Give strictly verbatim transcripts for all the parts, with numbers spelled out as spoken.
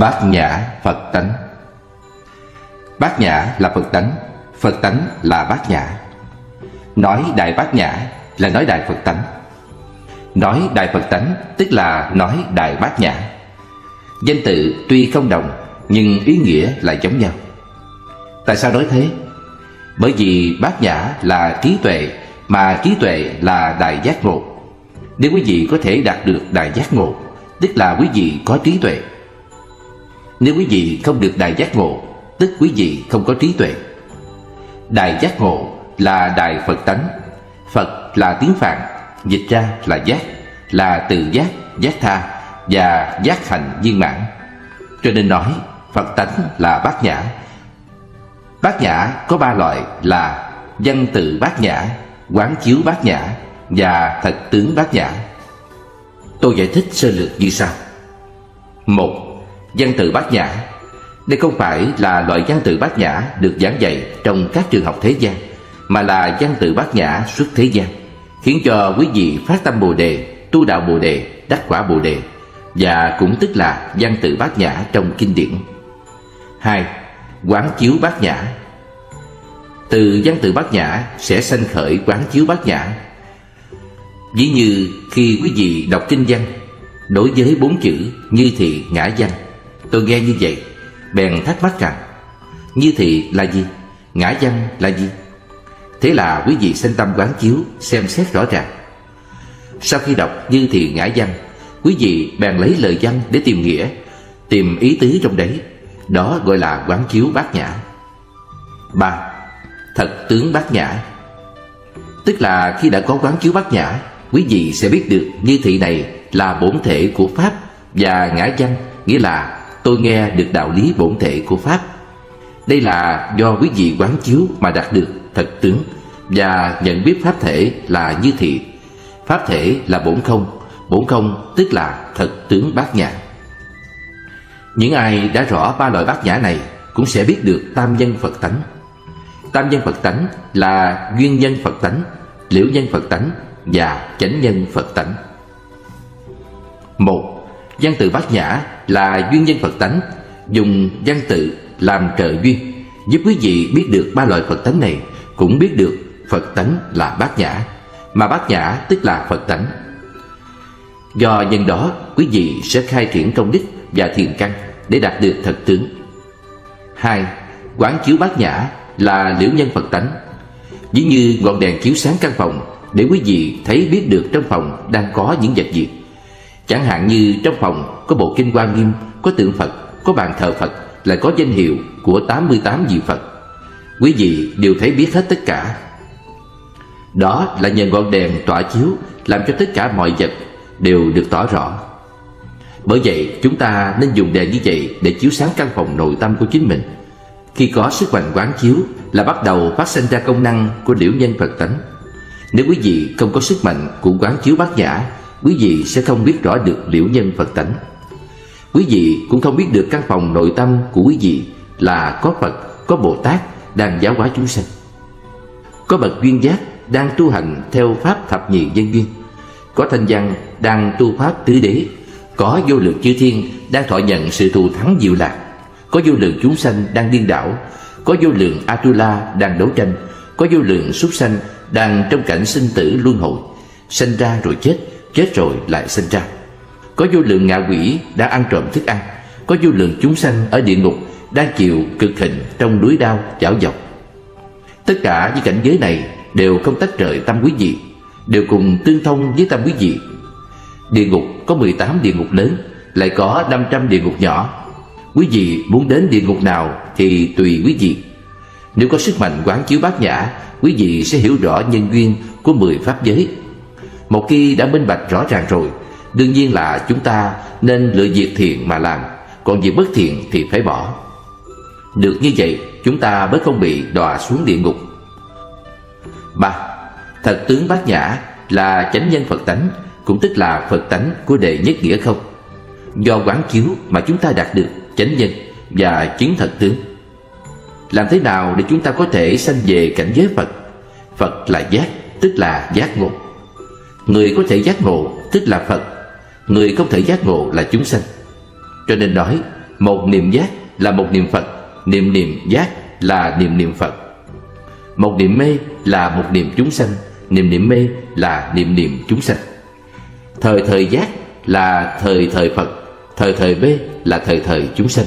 Bát nhã Phật tánh. Bát nhã là Phật tánh, Phật tánh là bát nhã. Nói đại bát nhã là nói đại Phật tánh. Nói đại Phật tánh tức là nói đại bát nhã. Danh tự tuy không đồng nhưng ý nghĩa là giống nhau. Tại sao nói thế? Bởi vì bát nhã là trí tuệ, mà trí tuệ là đại giác ngộ. Nếu quý vị có thể đạt được đại giác ngộ, tức là quý vị có trí tuệ. Nếu quý vị không được đại giác ngộ, tức quý vị không có trí tuệ. Đại giác ngộ là đại Phật tánh. Phật là tiếng Phạn, dịch ra là giác, là từ giác, giác tha và giác hành viên mãn. Cho nên nói Phật tánh là bát nhã. Bát nhã có ba loại là văn tự bát nhã, quán chiếu bát nhã và thật tướng bát nhã. Tôi giải thích sơ lược như sau. Một, văn tự bát nhã. Đây không phải là loại văn tự bát nhã được giảng dạy trong các trường học thế gian, mà là văn tự bát nhã xuất thế gian, khiến cho quý vị phát tâm Bồ đề, tu đạo Bồ đề, đắc quả Bồ đề, và cũng tức là văn tự bát nhã trong kinh điển. Hai, quán chiếu bát nhã. Từ văn tự bát nhã sẽ sanh khởi quán chiếu bát nhã. Ví như khi quý vị đọc kinh văn, đối với bốn chữ như thị ngã văn, tôi nghe như vậy bèn thắc mắc rằng như thị là gì, ngã văn là gì. Thế là quý vị sanh tâm quán chiếu, xem xét rõ ràng. Sau khi đọc như thị ngã văn, quý vị bèn lấy lời văn để tìm nghĩa, tìm ý tứ trong đấy. Đó gọi là quán chiếu bát nhã. Ba, thật tướng bát nhã. Tức là khi đã có quán chiếu bát nhã, quý vị sẽ biết được như thị này là bổn thể của Pháp, và ngã văn nghĩa là tôi nghe được đạo lý bổn thể của Pháp. Đây là do quý vị quán chiếu mà đạt được thật tướng, và nhận biết Pháp thể là như thị. Pháp thể là bổn không, bổn không tức là thật tướng bát nhã. Những ai đã rõ ba loại bát nhã này cũng sẽ biết được tam nhân Phật tánh. Tam nhân Phật tánh là duyên nhân Phật tánh, liễu nhân Phật tánh và chánh nhân Phật tánh. Một, văn tự bát nhã là duyên nhân Phật tánh, dùng văn tự làm trợ duyên, giúp quý vị biết được ba loại Phật tánh này, cũng biết được Phật tánh là bát nhã, mà bát nhã tức là Phật tánh. Do nhân đó, quý vị sẽ khai triển công đức và thiền căn để đạt được thật tướng. Hai, quán chiếu bát nhã là liễu nhân Phật tánh. Ví như ngọn đèn chiếu sáng căn phòng để quý vị thấy biết được trong phòng đang có những vật gì. Chẳng hạn như trong phòng có bộ kinh Hoa Nghiêm, có tượng Phật, có bàn thờ Phật, lại có danh hiệu của tám mươi tám vị Phật. Quý vị đều thấy biết hết tất cả. Đó là nhờ ngọn đèn tỏa chiếu, làm cho tất cả mọi vật đều được tỏ rõ. Bởi vậy chúng ta nên dùng đèn như vậy để chiếu sáng căn phòng nội tâm của chính mình. Khi có sức mạnh quán chiếu là bắt đầu phát sinh ra công năng của liễu nhân Phật tánh. Nếu quý vị không có sức mạnh của quán chiếu bát nhã, quý vị sẽ không biết rõ được liễu nhân Phật tánh. Quý vị cũng không biết được căn phòng nội tâm của quý vị là có Phật, có Bồ Tát đang giáo hóa chúng sanh, có bậc duyên giác đang tu hành theo pháp thập nhị nhân duyên, có thanh văn đang tu pháp tứ đế, có vô lượng chư thiên đang thọ nhận sự thù thắng diệu lạc, có vô lượng chúng sanh đang điên đảo, có vô lượng Atula đang đấu tranh, có vô lượng súc sanh đang trong cảnh sinh tử luân hồi, sinh ra rồi chết, chết rồi lại sinh ra. Có vô lượng ngạ quỷ đã ăn trộm thức ăn, có vô lượng chúng sanh ở địa ngục đang chịu cực hình trong núi đao chảo dọc. Tất cả những cảnh giới này đều không tách rời tâm quý vị, đều cùng tương thông với tâm quý vị. Địa ngục có mười tám địa ngục lớn, lại có năm trăm địa ngục nhỏ. Quý vị muốn đến địa ngục nào thì tùy quý vị. Nếu có sức mạnh quán chiếu bát nhã, quý vị sẽ hiểu rõ nhân duyên của mười pháp giới. Một khi đã minh bạch rõ ràng rồi, đương nhiên là chúng ta nên lựa việc thiện mà làm, còn việc bất thiện thì phải bỏ. Được như vậy, chúng ta mới không bị đọa xuống địa ngục. Ba, thật tướng bát nhã là chánh nhân Phật tánh, cũng tức là Phật tánh của đệ nhất nghĩa không. Do quán chiếu mà chúng ta đạt được chánh nhân và chứng thật tướng. Làm thế nào để chúng ta có thể sanh về cảnh giới Phật? Phật là giác, tức là giác ngộ. Người có thể giác ngộ tức là Phật, người không thể giác ngộ là chúng sanh. Cho nên nói Một niệm giác là một niệm Phật, niệm niệm giác là niệm niệm Phật. Một niệm mê là một niệm chúng sanh, niệm niệm mê là niệm niệm chúng sanh. Thời thời giác là thời thời Phật, thời thời mê là thời thời chúng sanh.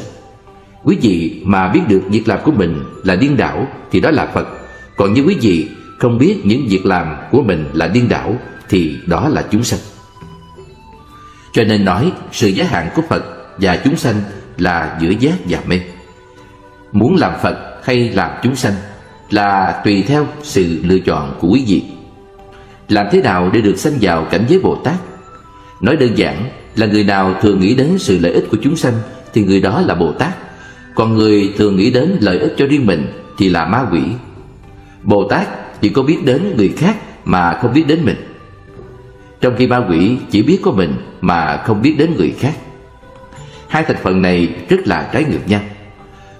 Quý vị mà biết được việc làm của mình là điên đảo thì đó là Phật. Còn như quý vị không biết những việc làm của mình là điên đảo thì đó là chúng sanh. Cho nên nói sự giới hạn của Phật và chúng sanh là giữa giác và mê. Muốn làm Phật hay làm chúng sanh là tùy theo sự lựa chọn của quý vị. Làm thế nào để được sanh vào cảnh giới Bồ Tát? Nói đơn giản là người nào thường nghĩ đến sự lợi ích của chúng sanh thì người đó là Bồ Tát. Còn người thường nghĩ đến lợi ích cho riêng mình thì là ma quỷ. Bồ Tát chỉ có biết đến người khác mà không biết đến mình, trong khi ma quỷ chỉ biết có mình mà không biết đến người khác. Hai thành phần này rất là trái ngược nhau.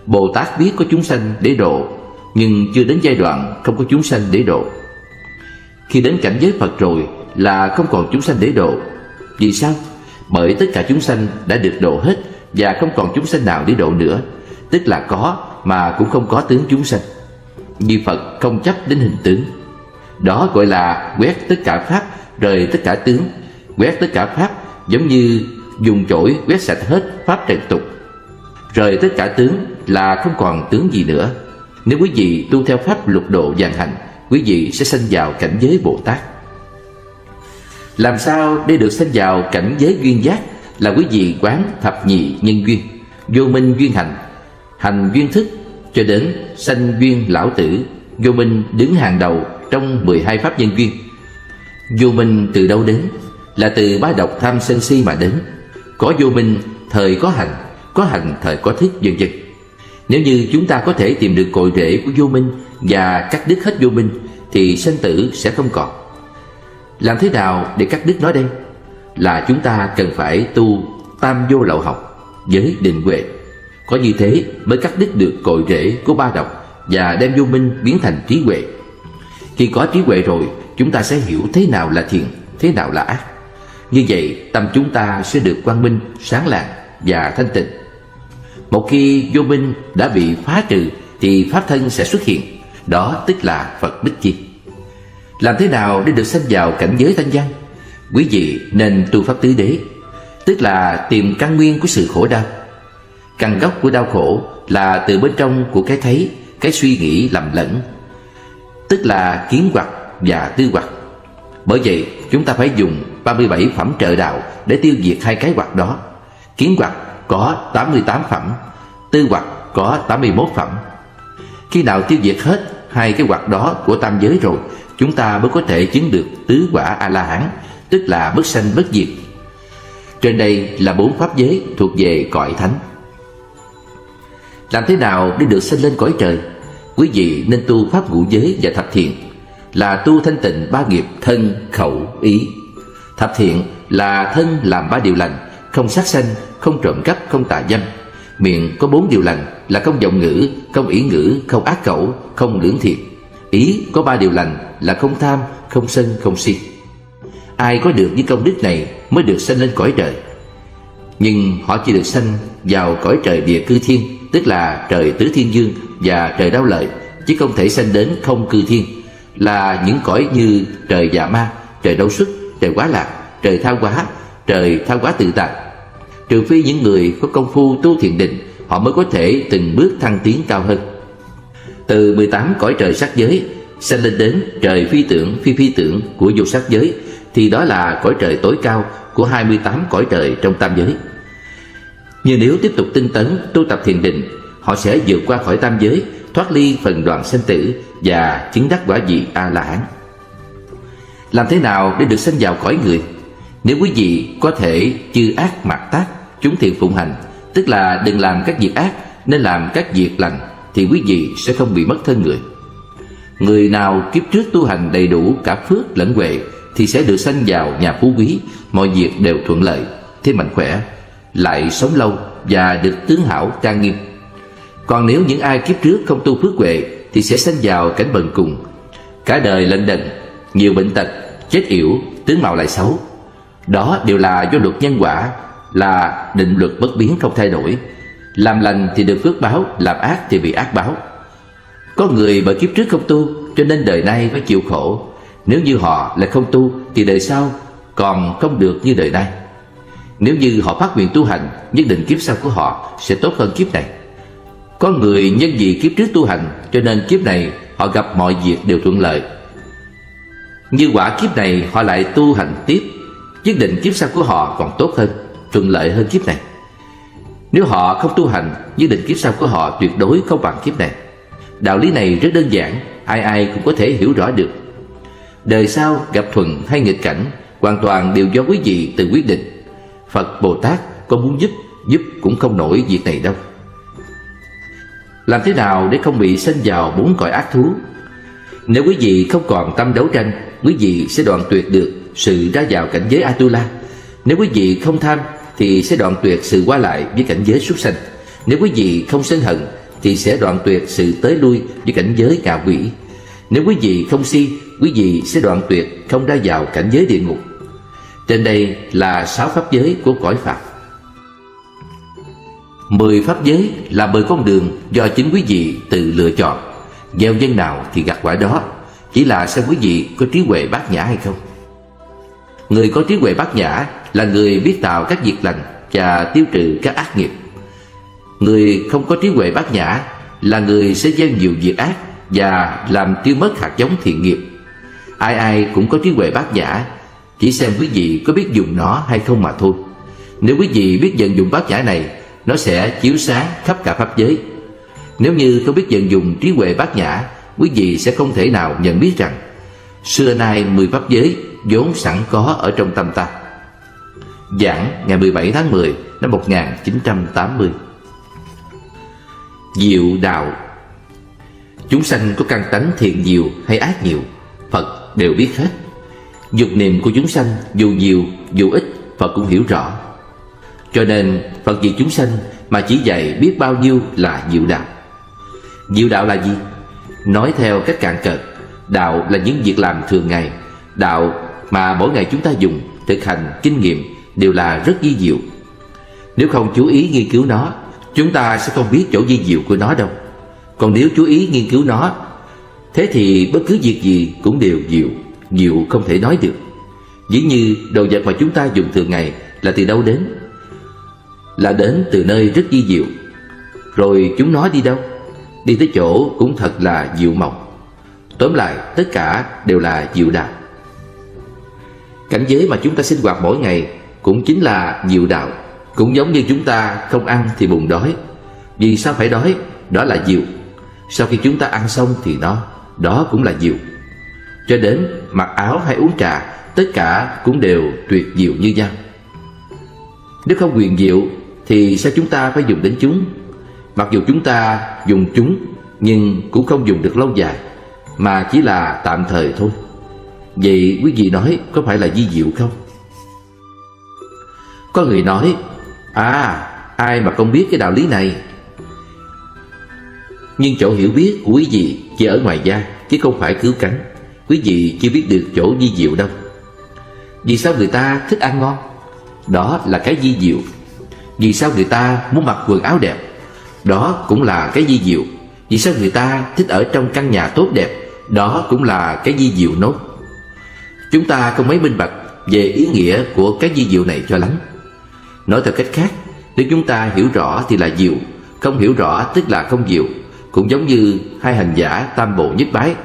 Bồ Tát biết có chúng sanh để độ, nhưng chưa đến giai đoạn không có chúng sanh để độ. Khi đến cảnh giới Phật rồi là không còn chúng sanh để độ. Vì sao? Bởi tất cả chúng sanh đã được độ hết và không còn chúng sanh nào để độ nữa, tức là có mà cũng không có tướng chúng sanh. Như Phật không chấp đến hình tướng. Đó gọi là quét tất cả pháp, rời tất cả tướng. Quét tất cả pháp giống như dùng chổi quét sạch hết pháp trần tục. Rời tất cả tướng là không còn tướng gì nữa. Nếu quý vị tu theo pháp lục độ vạn hành, quý vị sẽ sanh vào cảnh giới Bồ Tát. Làm sao để được sanh vào cảnh giới duyên giác? Là quý vị quán thập nhị nhân duyên, vô minh duyên hành, hành duyên thức, cho đến sanh duyên lão tử. Vô minh đứng hàng đầu trong mười hai pháp nhân duyên. Vô minh từ đâu đến? Là từ bá độc tham sân si mà đến. Có vô minh thời có hành, có hành thời có thức, vân vân. Nếu như chúng ta có thể tìm được cội rễ của vô minh và cắt đứt hết vô minh thì sanh tử sẽ không còn. Làm thế nào để cắt đứt nó đây? Là chúng ta cần phải tu tam vô lậu học với định huệ. Có như thế mới cắt đứt được cội rễ của ba độc và đem vô minh biến thành trí huệ. Khi có trí huệ rồi, chúng ta sẽ hiểu thế nào là thiện, thế nào là ác. Như vậy tâm chúng ta sẽ được quang minh, sáng lạng và thanh tịnh. Một khi vô minh đã bị phá trừ thì pháp thân sẽ xuất hiện, đó tức là Phật Bích Chi. Làm thế nào để được sanh vào cảnh giới thanh văn? Quý vị nên tu pháp tứ đế, tức là tìm căn nguyên của sự khổ đau. Căn gốc của đau khổ là từ bên trong của cái thấy, cái suy nghĩ lầm lẫn, tức là kiến hoặc và tư hoặc. Bởi vậy chúng ta phải dùng ba mươi bảy phẩm trợ đạo để tiêu diệt hai cái hoặc đó. Kiến hoặc có tám mươi tám phẩm, tư hoặc có tám mươi mốt phẩm. Khi nào tiêu diệt hết hai cái hoặc đó của tam giới rồi, chúng ta mới có thể chứng được tứ quả A-la-hán, tức là bất sanh bất diệt. Trên đây là bốn pháp giới thuộc về cõi thánh. Làm thế nào để được sanh lên cõi trời? Quý vị nên tu pháp ngũ giới và thập thiện, là tu thanh tịnh ba nghiệp thân, khẩu, ý. Thập thiện là thân làm ba điều lành, không sát sanh, không trộm cắp, không tà dâm. Miệng có bốn điều lành là không vọng ngữ, không ỷ ngữ, không ác khẩu, không lưỡng thiệt. Ý có ba điều lành là không tham, không sân, không si. Ai có được những công đức này mới được sanh lên cõi trời. Nhưng họ chỉ được sanh vào cõi trời địa cư thiên, tức là trời tứ thiên dương và trời đau lợi, chứ không thể sanh đến không cư thiên, là những cõi như trời dạ ma, trời đấu xuất, trời quá lạc, trời thao quá, trời thao quá tự tại. Trừ phi những người có công phu tu thiền định, họ mới có thể từng bước thăng tiến cao hơn. Từ mười tám cõi trời sắc giới sanh lên đến trời phi tưởng, phi phi tưởng của vô sắc giới, thì đó là cõi trời tối cao của hai mươi tám cõi trời trong tam giới. Nhưng nếu tiếp tục tinh tấn tu tập thiền định, họ sẽ vượt qua khỏi tam giới, thoát ly phần đoàn sanh tử và chứng đắc quả vị A-la-hán. Làm thế nào để được sanh vào cõi người? Nếu quý vị có thể chư ác mạt tác, chúng thiện phụng hành, tức là đừng làm các việc ác nên làm các việc lành, thì quý vị sẽ không bị mất thân người. Người nào kiếp trước tu hành đầy đủ cả phước lẫn huệ thì sẽ được sanh vào nhà phú quý, mọi việc đều thuận lợi, thêm mạnh khỏe, lại sống lâu và được tướng hảo trang nghiêm. Còn nếu những ai kiếp trước không tu phước huệ thì sẽ sanh vào cảnh bần cùng, cả đời lận đận, nhiều bệnh tật, chết yểu, tướng mạo lại xấu. Đó đều là do luật nhân quả, là định luật bất biến không thay đổi. Làm lành thì được phước báo, làm ác thì bị ác báo. Có người bởi kiếp trước không tu cho nên đời nay phải chịu khổ. Nếu như họ là không tu thì đời sau còn không được như đời nay. Nếu như họ phát nguyện tu hành, nhất định kiếp sau của họ sẽ tốt hơn kiếp này. Có người nhân vì kiếp trước tu hành cho nên kiếp này họ gặp mọi việc đều thuận lợi. Như quả kiếp này họ lại tu hành tiếp, nhất định kiếp sau của họ còn tốt hơn, thuận lợi hơn kiếp này. Nếu họ không tu hành, nhất định kiếp sau của họ tuyệt đối không bằng kiếp này. Đạo lý này rất đơn giản, ai ai cũng có thể hiểu rõ được. Đời sau gặp thuận hay nghịch cảnh hoàn toàn đều do quý vị tự quyết định. Phật Bồ Tát có muốn giúp, giúp cũng không nổi việc này đâu. Làm thế nào để không bị sanh vào bốn cõi ác thú? Nếu quý vị không còn tâm đấu tranh, quý vị sẽ đoạn tuyệt được sự ra vào cảnh giới Atula. Nếu quý vị không tham thì sẽ đoạn tuyệt sự qua lại với cảnh giới súc sanh. Nếu quý vị không sân hận thì sẽ đoạn tuyệt sự tới lui với cảnh giới ngạ quỷ. Nếu quý vị không si, quý vị sẽ đoạn tuyệt không ra vào cảnh giới địa ngục. Trên đây là sáu pháp giới của cõi Phật. Mười pháp giới là mười con đường do chính quý vị tự lựa chọn. Gieo nhân nào thì gặt quả đó, chỉ là xem quý vị có trí huệ bát nhã hay không. Người có trí huệ bát nhã là người biết tạo các việc lành và tiêu trừ các ác nghiệp. Người không có trí huệ bát nhã là người sẽ gieo nhiều việc ác và làm tiêu mất hạt giống thiện nghiệp. Ai ai cũng có trí huệ bát nhã, chỉ xem quý vị có biết dùng nó hay không mà thôi. Nếu quý vị biết vận dụng bát nhã này, nó sẽ chiếu sáng khắp cả pháp giới. Nếu như không biết vận dụng trí huệ bát nhã, quý vị sẽ không thể nào nhận biết rằng xưa nay mười pháp giới vốn sẵn có ở trong tâm ta. Giảng ngày mười bảy tháng mười năm một nghìn chín trăm tám mươi. Diệu đạo. Chúng sanh có căn tánh thiện nhiều hay ác nhiều, Phật đều biết hết. Dục niệm của chúng sanh dù nhiều dù ít, Phật cũng hiểu rõ. Cho nên Phật vì chúng sanh mà chỉ dạy biết bao nhiêu là diệu đạo. Diệu đạo là gì? Nói theo cách cạn cợt, đạo là những việc làm thường ngày. Đạo mà mỗi ngày chúng ta dùng, thực hành, kinh nghiệm đều là rất vi diệu. Nếu không chú ý nghiên cứu nó, chúng ta sẽ không biết chỗ vi diệu của nó đâu. Còn nếu chú ý nghiên cứu nó, thế thì bất cứ việc gì cũng đều diệu, diệu không thể nói được. Dĩ như đồ vật mà chúng ta dùng thường ngày là từ đâu đến? Là đến từ nơi rất vi diệu. Rồi chúng nó đi đâu? Đi tới chỗ cũng thật là diệu mộng. Tóm lại tất cả đều là diệu đạo. Cảnh giới mà chúng ta sinh hoạt mỗi ngày cũng chính là diệu đạo. Cũng giống như chúng ta không ăn thì bụng đói. Vì sao phải đói? Đó là diệu. Sau khi chúng ta ăn xong thì nó, đó cũng là diệu. Cho đến mặc áo hay uống trà, tất cả cũng đều tuyệt diệu như nhau. Nếu không quyền diệu thì sao chúng ta phải dùng đến chúng? Mặc dù chúng ta dùng chúng nhưng cũng không dùng được lâu dài, mà chỉ là tạm thời thôi. Vậy quý vị nói có phải là vi diệu không? Có người nói, à, ai mà không biết cái đạo lý này. Nhưng chỗ hiểu biết của quý vị chỉ ở ngoài da, chứ không phải cứu cánh. Quý vị chưa biết được chỗ vi diệu đâu. Vì sao người ta thích ăn ngon? Đó là cái vi diệu. Vì sao người ta muốn mặc quần áo đẹp? Đó cũng là cái vi diệu. Vì sao người ta thích ở trong căn nhà tốt đẹp? Đó cũng là cái vi diệu nốt. Chúng ta không mấy minh bạch về ý nghĩa của cái vi diệu này cho lắm. Nói theo cách khác, nếu chúng ta hiểu rõ thì là diệu, không hiểu rõ tức là không diệu. Cũng giống như hai hành giả tam bộ nhất bái,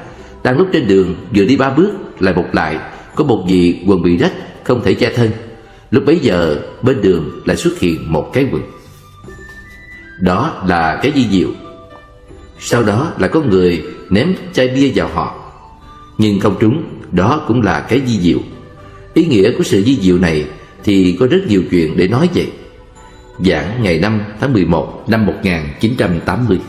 đang lúc trên đường vừa đi ba bước lại một lại, có một vị quần bị rách không thể che thân. Lúc bấy giờ bên đường lại xuất hiện một cái quần. Đó là cái vi diệu. Sau đó là có người ném chai bia vào họ nhưng không trúng. Đó cũng là cái vi diệu. Ý nghĩa của sự vi diệu này thì có rất nhiều chuyện để nói vậy. Giảng ngày năm tháng mười một năm một nghìn chín trăm tám mươi.